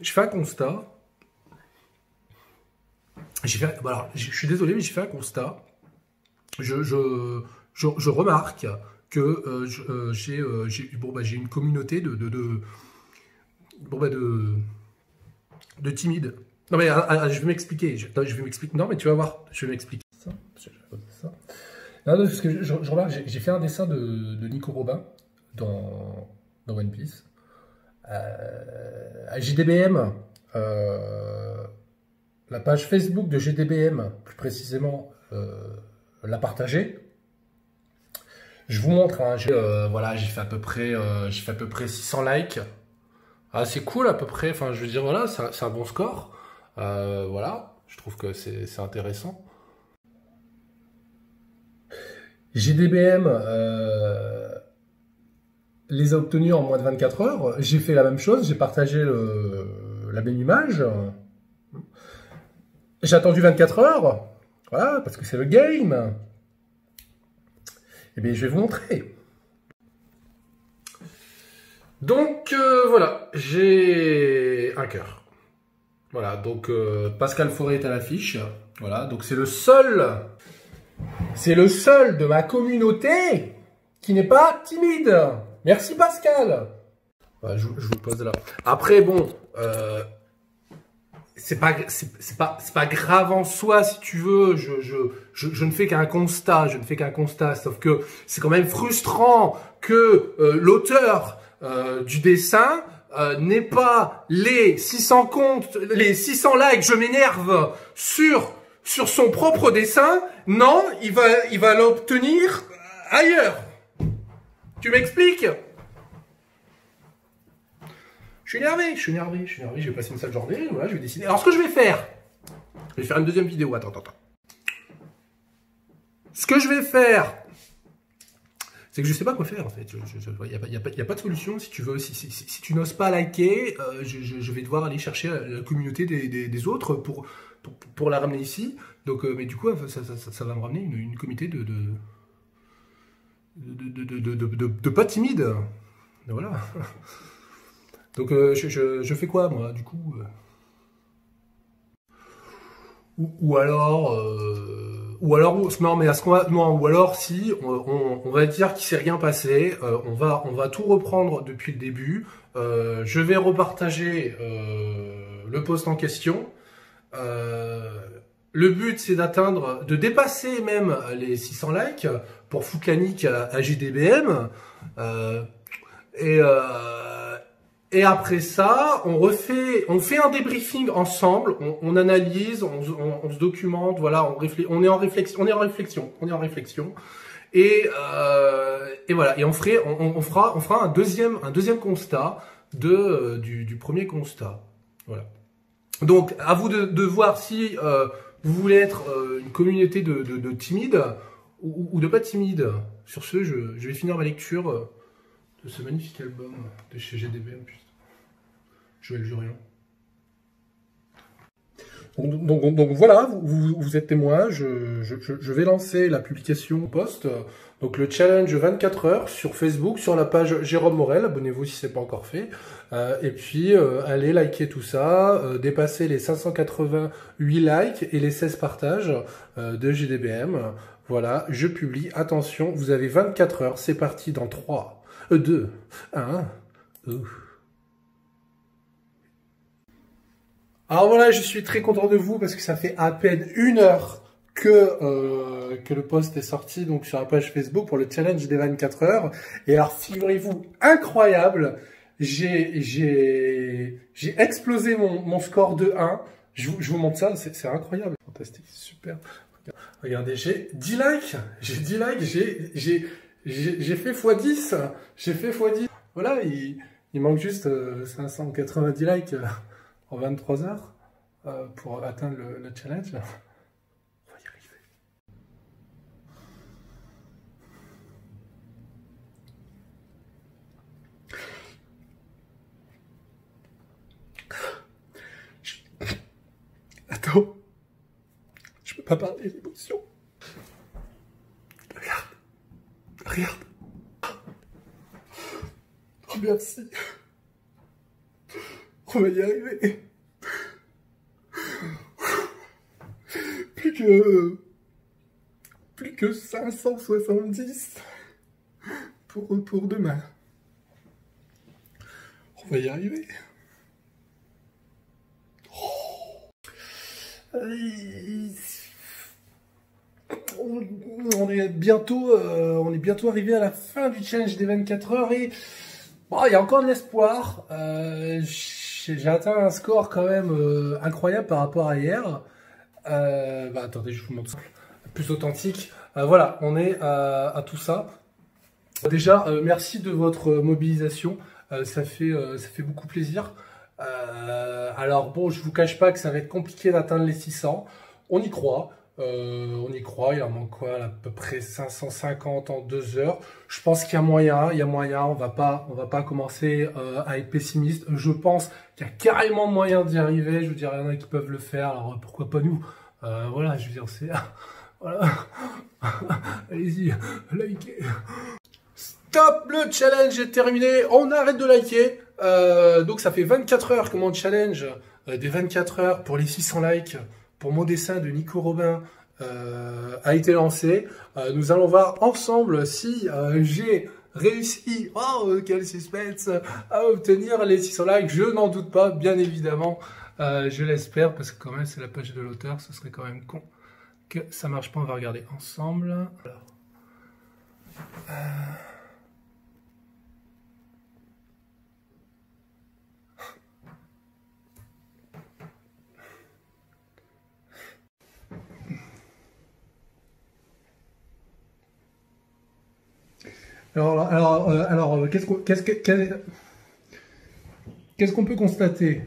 je fais un constat. Alors, je suis désolé, mais j'ai fait un constat. Je remarque que j'ai une communauté de timides. Non, mais je vais m'expliquer. Non, mais tu vas voir, je vais m'expliquer. Parce que je remarque, j'ai fait un dessin de Nico Robin dans One Piece. À GDBM, la page Facebook de GDBM, plus précisément, l'a partagée. Je vous montre, hein, voilà, j'ai fait à peu près 600 likes. Ah, c'est cool à peu près, enfin je veux dire, voilà, c'est un bon score. Voilà, je trouve que c'est intéressant. GDBM les a obtenus en moins de 24 heures. J'ai fait la même chose, j'ai partagé la même image. J'ai attendu 24 heures, voilà, parce que c'est le game. Eh bien, je vais vous montrer. Donc, voilà, j'ai un cœur. Voilà, donc Pascal Forêt est à l'affiche. Voilà, donc c'est le seul de ma communauté qui n'est pas timide. Merci Pascal. Voilà, je vous pose là. Après, bon... C'est pas grave en soi, si tu veux, je ne fais qu'un constat, sauf que c'est quand même frustrant que l'auteur du dessin n'ait pas les 600 comptes, les 600 likes, je m'énerve, sur son propre dessin. Non, il va l'obtenir ailleurs. Tu m'expliques ? Je suis énervé, je vais passer une sale journée, voilà, je vais décider. Alors, ce que je vais faire une deuxième vidéo, attends. Ce que je vais faire, c'est que je sais pas quoi faire, en fait. Il n'y a pas de solution, si tu veux. Si tu n'oses pas liker, je vais devoir aller chercher la communauté des autres pour la ramener ici. Donc, mais du coup, ça va me ramener une communauté de pas timides. Voilà. Donc, je fais quoi, moi, du coup? Ou alors, si on va dire qu'il s'est rien passé, on va tout reprendre depuis le début. Je vais repartager le post en question. Le but, c'est de dépasser même les 600 likes pour foutre la nique à JDBM. Et après ça, on fait un débriefing ensemble, on analyse, on se documente, voilà, on est en réflexion. Et voilà, et on fera un deuxième constat du premier constat. Voilà. Donc, à vous de voir si vous voulez être une communauté de timides ou de pas timides. Sur ce, je vais finir ma lecture de ce magnifique album de chez GDBM. Joël Jurion. Donc voilà, vous êtes témoin. Je vais lancer la publication post. Donc le challenge 24 heures sur Facebook, sur la page Jérôme Morel. Abonnez-vous si ce n'est pas encore fait. Et puis allez liker tout ça. Dépasser les 588 likes et les 16 partages de GDBM. Voilà, je publie. Attention, vous avez 24 heures. C'est parti dans 3, 2, 1. Alors voilà, je suis très content de vous parce que ça fait à peine 1 heure que le post est sorti donc sur la page Facebook pour le challenge des 24 heures. Et alors, figurez-vous, incroyable, j'ai explosé mon score de 1. Je vous montre ça, c'est incroyable. Fantastique, super. Regardez, j'ai 10 likes, j'ai fait x10, Voilà, il manque juste 590 likes. 23 heures pour atteindre le challenge. On va y arriver. Attends, je peux pas parler d'émotion. Regarde. Oh merci. On va y arriver. Plus que 570 pour demain. On va y arriver. On est bientôt arrivé à la fin du challenge des 24 heures et bon, il y a encore de l'espoir. J'ai atteint un score quand même incroyable par rapport à hier. Bah, attendez, je vous montre ça. Plus authentique. Voilà, on est à tout ça. Déjà, merci de votre mobilisation. Ça fait beaucoup plaisir. Alors bon, je vous cache pas que ça va être compliqué d'atteindre les 600. On y croit. Il en manque quoi, à peu près 550 en 2 heures. Je pense qu'il y a moyen, on va pas commencer à être pessimiste. Je pense qu'il y a carrément moyen d'y arriver. Je veux dire, il y en a qui peuvent le faire, alors pourquoi pas nous? Voilà, je veux dire, c'est... Voilà. Allez-y, likez. Stop, le challenge est terminé. On arrête de liker. Donc ça fait 24 heures que mon challenge des 24 heures pour les 600 likes. Pour mon dessin de Nico Robin a été lancé. Nous allons voir ensemble si j'ai réussi, oh quel suspense, à obtenir les 600 likes. Je n'en doute pas, bien évidemment, je l'espère, parce que quand même c'est la page de l'auteur, ce serait quand même con que ça marche pas. On va regarder ensemble. Alors, qu'est-ce qu'on peut constater?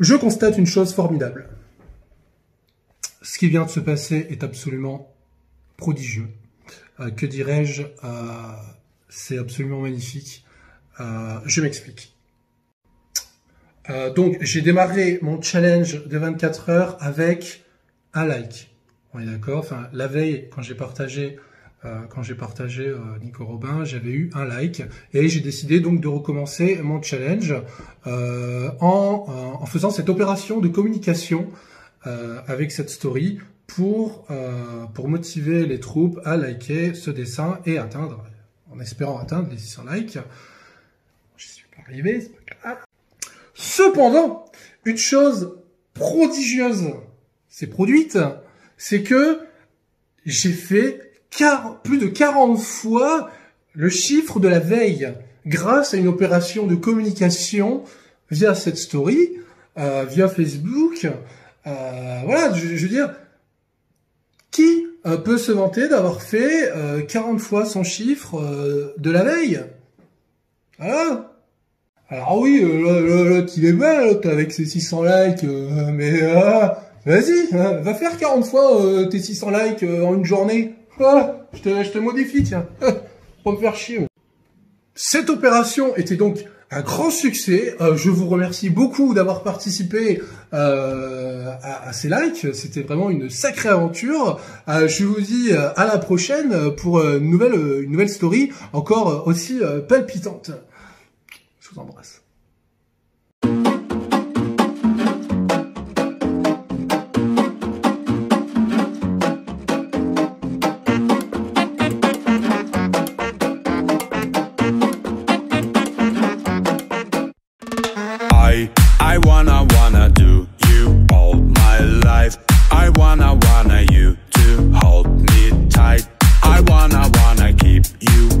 Je constate une chose formidable. Ce qui vient de se passer est absolument prodigieux. Que dirais-je? C'est absolument magnifique. Je m'explique. Donc, j'ai démarré mon challenge de 24 heures avec un like. On est d'accord? Enfin, la veille, quand j'ai partagé, Nico Robin, j'avais eu un like. Et j'ai décidé donc de recommencer mon challenge en faisant cette opération de communication avec cette story pour motiver les troupes à liker ce dessin et atteindre, en espérant atteindre les 600 likes. J'y suis pas arrivé, c'est pas grave. Cependant, une chose prodigieuse s'est produite, c'est que j'ai fait plus de 40 fois le chiffre de la veille grâce à une opération de communication via cette story, via Facebook. Voilà, je veux dire, qui peut se vanter d'avoir fait 40 fois son chiffre de la veille? Voilà. Alors oui, l'autre il est mal, l'autre avec ses 600 likes, mais vas-y, va faire 40 fois tes 600 likes en une journée. Voilà, je te modifie, tiens, pour me faire chier. Cette opération était donc un grand succès. Je vous remercie beaucoup d'avoir participé à ces likes. C'était vraiment une sacrée aventure. Je vous dis à la prochaine pour une nouvelle story encore aussi palpitante. Je vous embrasse. I wanna do you all my life. I wanna you to hold me tight. I wanna keep you